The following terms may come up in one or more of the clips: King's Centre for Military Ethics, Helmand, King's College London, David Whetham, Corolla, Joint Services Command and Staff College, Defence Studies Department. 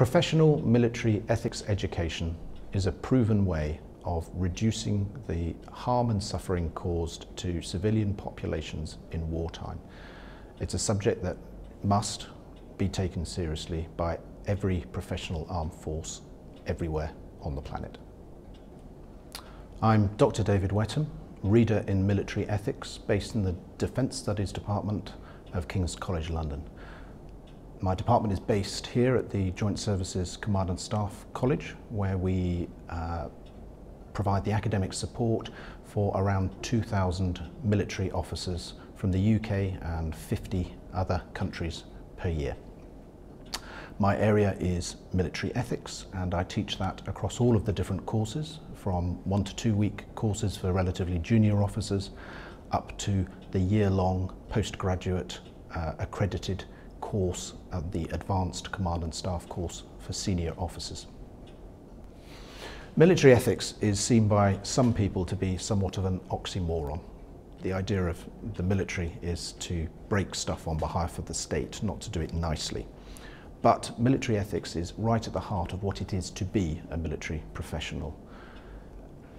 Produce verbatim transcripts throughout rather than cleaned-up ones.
Professional military ethics education is a proven way of reducing the harm and suffering caused to civilian populations in wartime. It's a subject that must be taken seriously by every professional armed force everywhere on the planet. I'm Doctor David Whetham, reader in military ethics based in the Defence Studies Department of King's College London. My department is based here at the Joint Services Command and Staff College, where we uh, provide the academic support for around two thousand military officers from the U K and fifty other countries per year. My area is military ethics, and I teach that across all of the different courses, from one to two week courses for relatively junior officers up to the year-long postgraduate uh, accredited course at the Advanced Command and Staff course for senior officers. Military ethics is seen by some people to be somewhat of an oxymoron. The idea of the military is to break stuff on behalf of the state, not to do it nicely. But military ethics is right at the heart of what it is to be a military professional.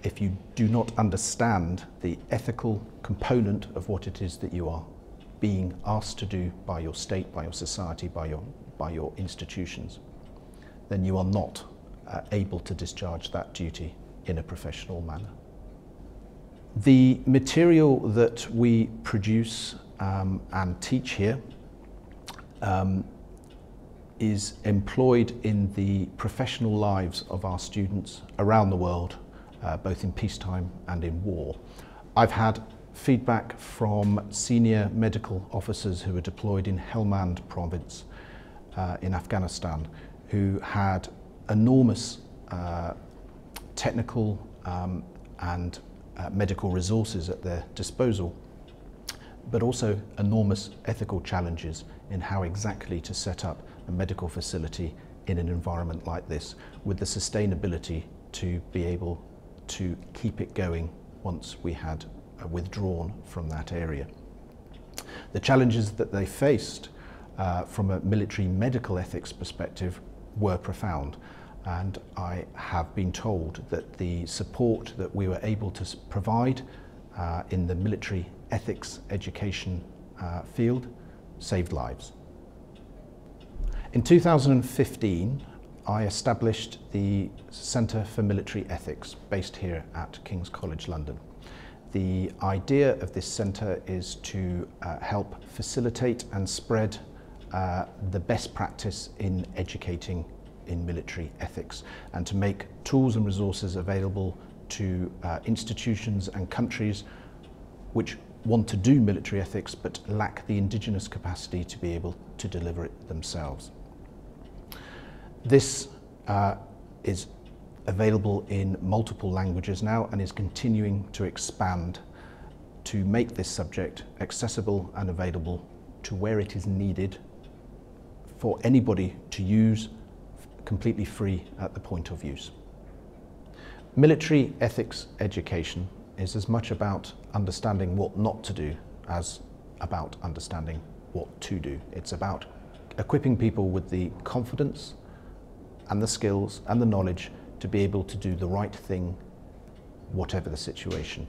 If you do not understand the ethical component of what it is that you are being asked to do by your state, by your society, by your, by your institutions, then you are not uh, able to discharge that duty in a professional manner. The material that we produce um, and teach here um, is employed in the professional lives of our students around the world, uh, both in peacetime and in war. I've had feedback from senior medical officers who were deployed in Helmand province uh, in Afghanistan, who had enormous uh, technical um, and uh, medical resources at their disposal, but also enormous ethical challenges in how exactly to set up a medical facility in an environment like this, with the sustainability to be able to keep it going once we had withdrawn from that area. The challenges that they faced uh, from a military medical ethics perspective were profound, and I have been told that the support that we were able to provide uh, in the military ethics education uh, field saved lives. In two thousand fifteen, I established the Centre for Military Ethics based here at King's College London. The idea of this centre is to uh, help facilitate and spread uh, the best practice in educating in military ethics, and to make tools and resources available to uh, institutions and countries which want to do military ethics but lack the indigenous capacity to be able to deliver it themselves. This uh, is available in multiple languages now, and is continuing to expand to make this subject accessible and available to where it is needed for anybody to use, completely free at the point of use. Military ethics education is as much about understanding what not to do as about understanding what to do. It's about equipping people with the confidence and the skills and the knowledge to be able to do the right thing, whatever the situation.